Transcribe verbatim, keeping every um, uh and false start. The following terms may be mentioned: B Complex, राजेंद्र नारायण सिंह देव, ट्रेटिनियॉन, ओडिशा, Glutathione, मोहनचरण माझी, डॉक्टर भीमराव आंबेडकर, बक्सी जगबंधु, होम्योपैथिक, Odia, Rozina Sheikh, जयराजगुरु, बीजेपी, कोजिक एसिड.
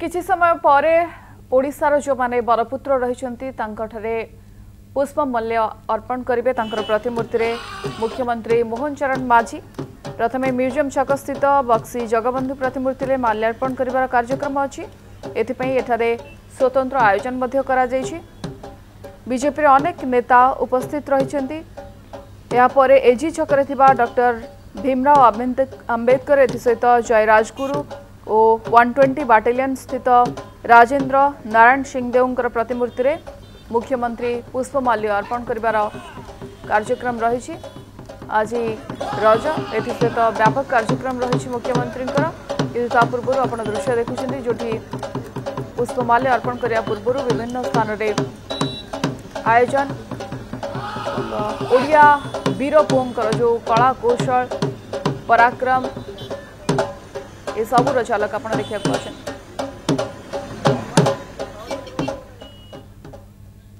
किछि समय परे ओडिशार जो माने बरपुत्र रहिसंती पुष्प मल्य अर्पण करिवे तांकर प्रतिमूर्ति रे मुख्यमंत्री मोहनचरण माझी प्रथमे म्यूजियम छक स्थित बक्सी जगबंधु प्रतिमूर्ति रे माल्यार्पण करिवार कार्यक्रम अछि। एथिपई एठारे स्वतंत्र आयोजन मध्य करा जायछि। बीजेपी रे अनेक नेता उपस्थित रहिसंती। या परे एजी छक रे थिबा डॉक्टर भीमराव आंबेडकर एथि सहित जयराजगुरु और एक सौ बीस बाटालियन स्थित राजेंद्र नारायण सिंह देवंकर प्रतिमूर्ति रे मुख्यमंत्री पुष्पमाल्य अर्पण करिवार कार्यक्रम रही। आज रज एथि सहित व्यापक कार्यक्रम रही मुख्यमंत्रींकर। किंतु ता पूर्व आपण दृश्य देखुछन्ती जोठी पुष्पमाल्य अर्पण करिया पूर्व विभिन्न स्थान रे आयोजन ओडिया वीर पुओंकर जो कला कौशल पराक्रम ये सब झलक आप देखा।